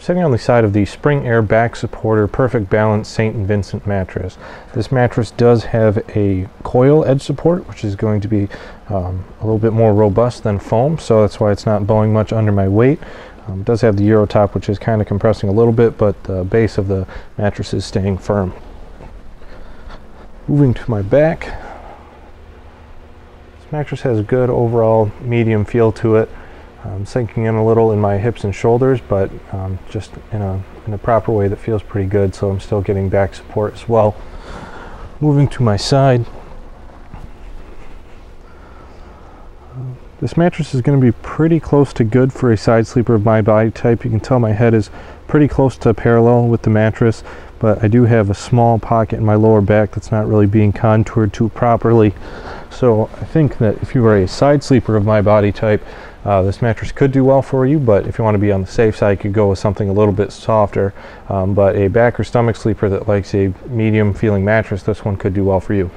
Sitting on the side of the Spring Air Back Supporter Perfect Balance St. Vincent mattress. This mattress does have a coil edge support, which is going to be a little bit more robust than foam, so that's why it's not bowing much under my weight. It does have the Euro top, which is kind of compressing a little bit, but the base of the mattress is staying firm. Moving to my back, this mattress has a good overall medium feel to it. I'm sinking in a little in my hips and shoulders, but just in a proper way that feels pretty good, so I'm still getting back support as well. Moving to my side. This mattress is going to be pretty close to good for a side sleeper of my body type. You can tell my head is pretty close to parallel with the mattress, but I do have a small pocket in my lower back that's not really being contoured to properly. So I think that if you are a side sleeper of my body type, this mattress could do well for you, but if you want to be on the safe side, you could go with something a little bit softer. But a back or stomach sleeper that likes a medium feeling mattress, this one could do well for you.